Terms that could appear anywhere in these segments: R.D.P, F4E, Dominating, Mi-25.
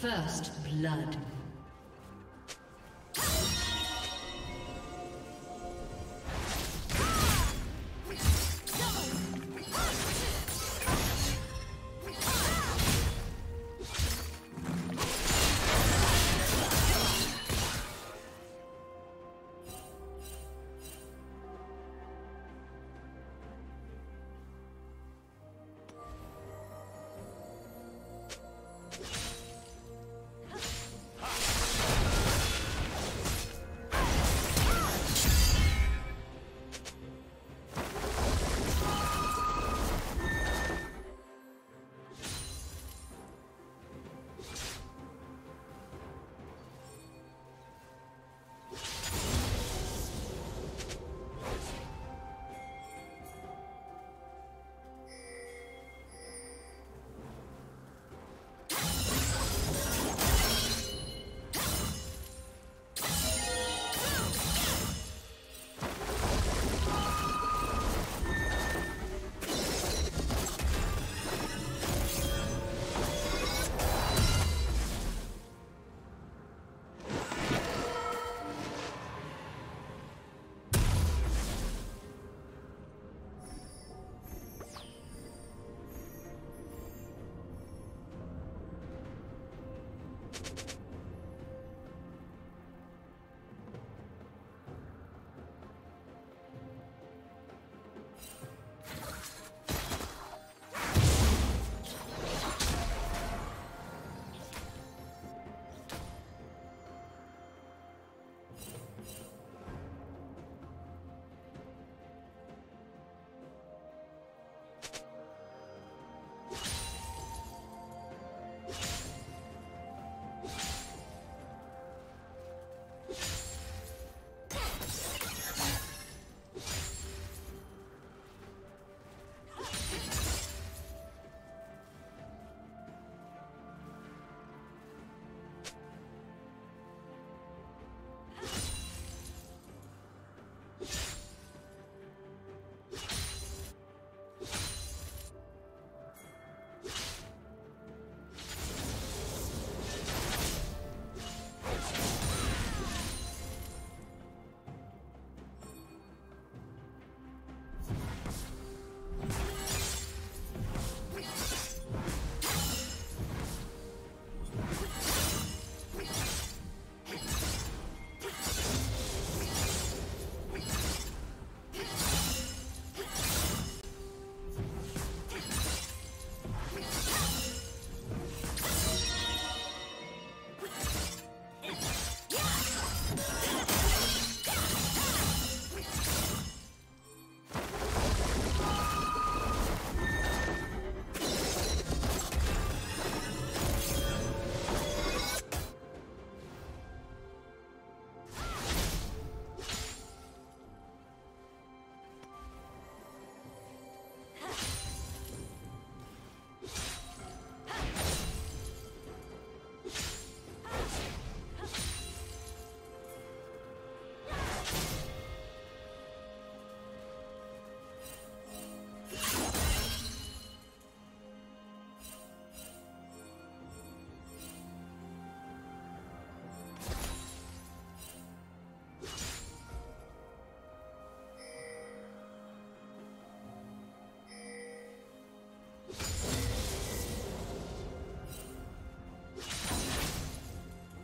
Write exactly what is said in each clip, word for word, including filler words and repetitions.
First blood.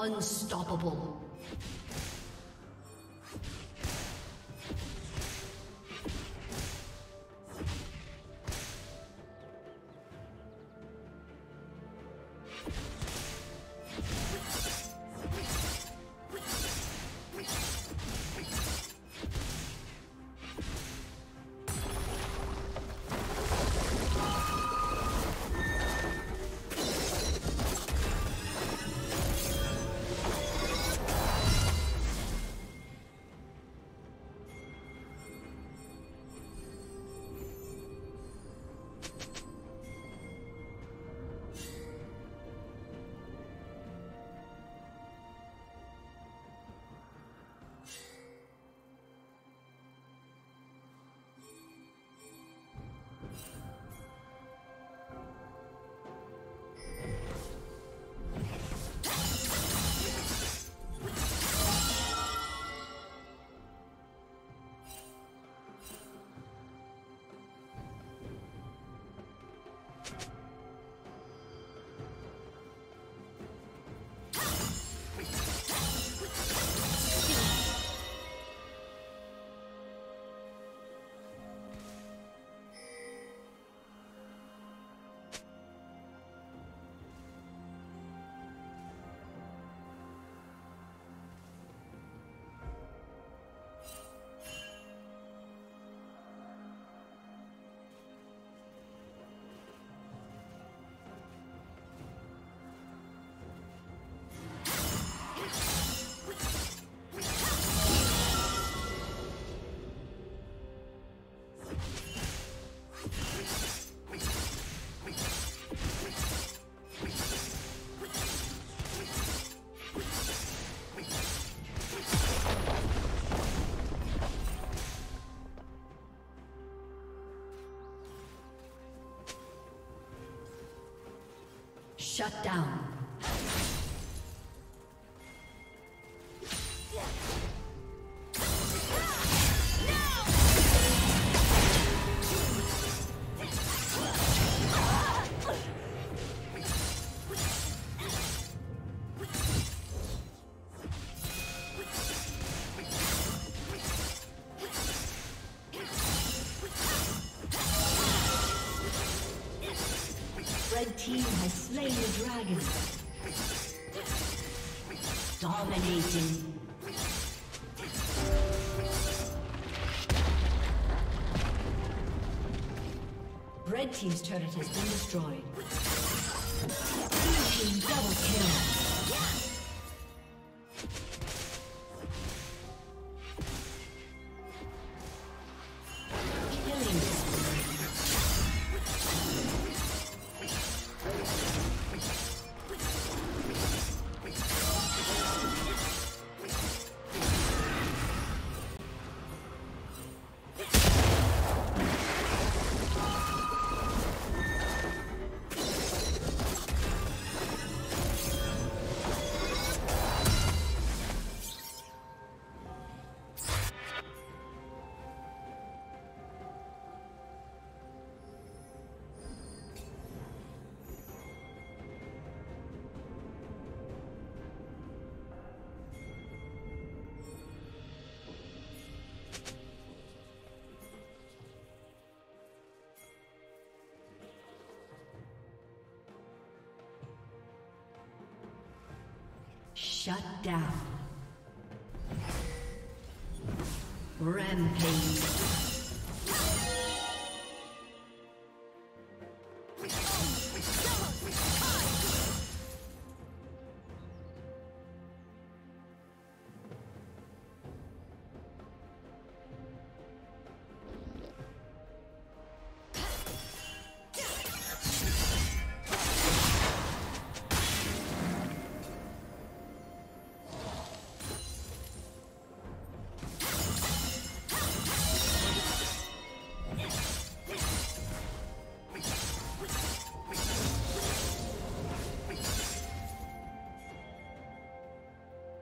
Unstoppable. Shut down. Red team has slain the dragon. Dominating. Red team's turret has been destroyed. Blue team double kill. Shut down. Rampage.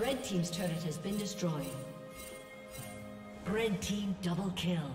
Red team's turret has been destroyed. Red team double kill.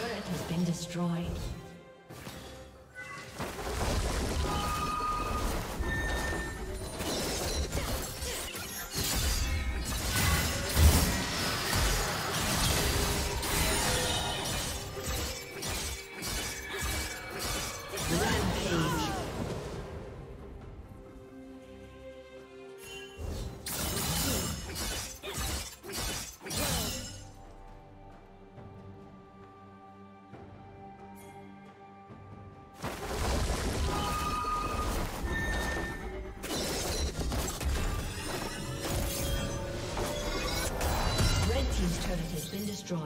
Destroyed. Been destroyed.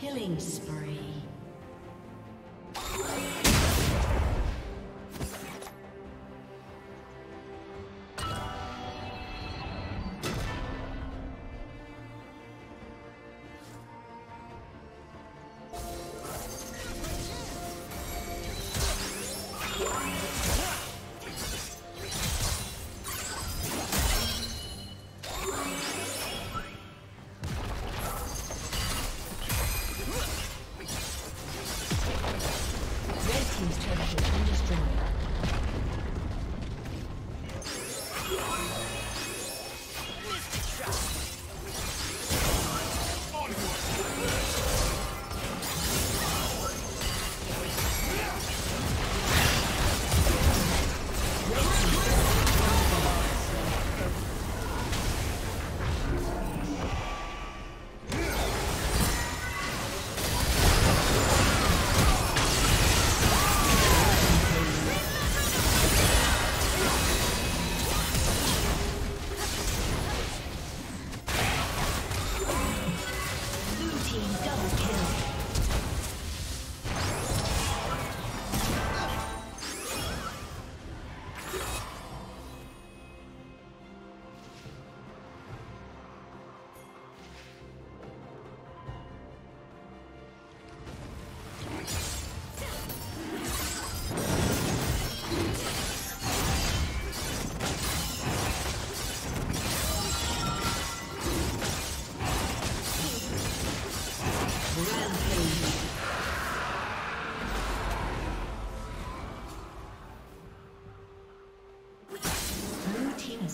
Killing spree.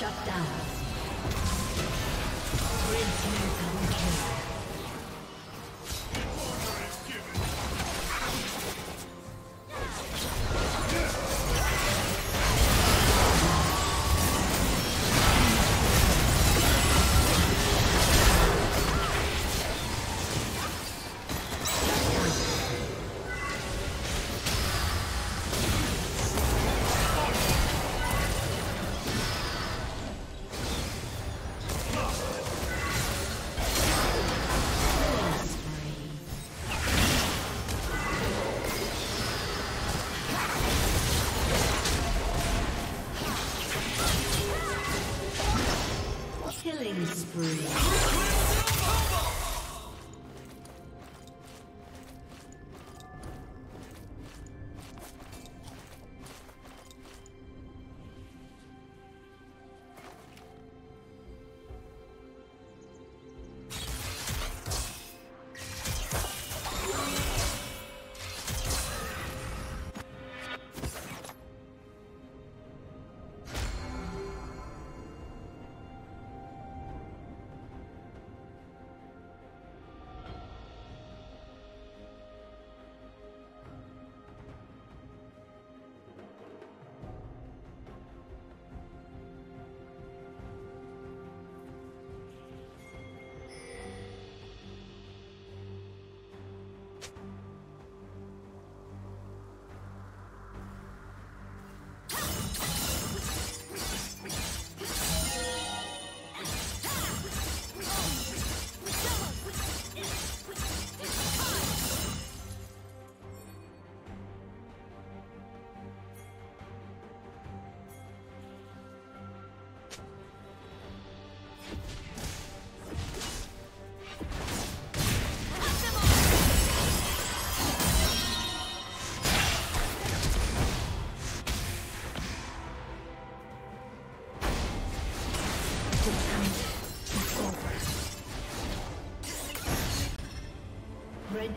Shut down. Red team double Red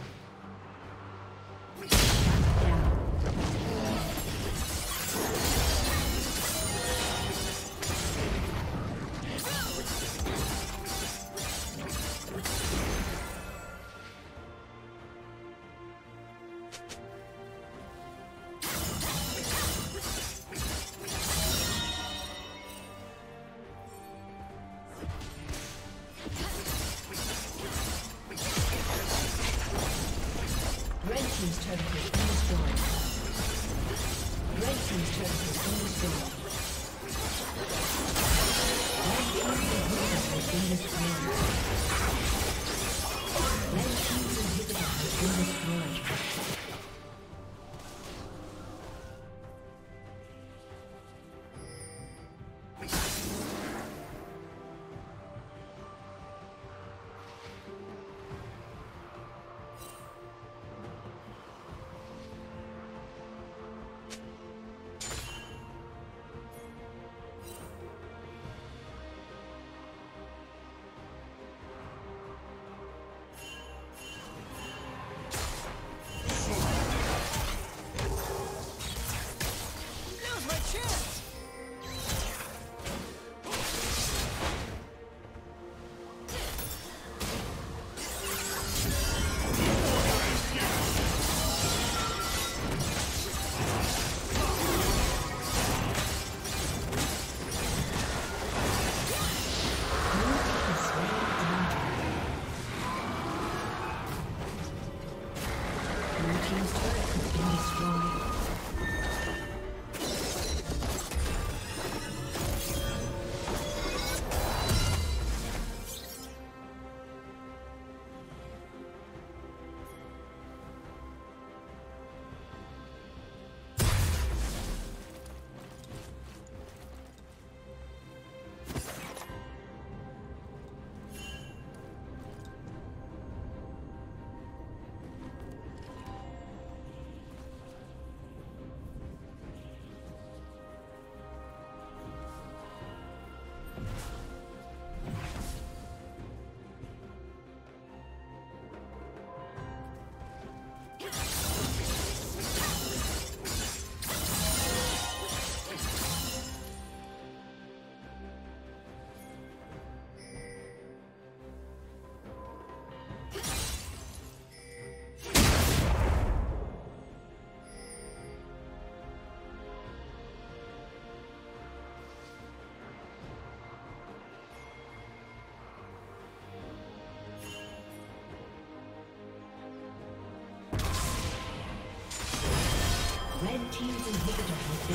Red team's inhibitor has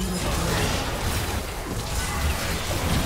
been destroyed.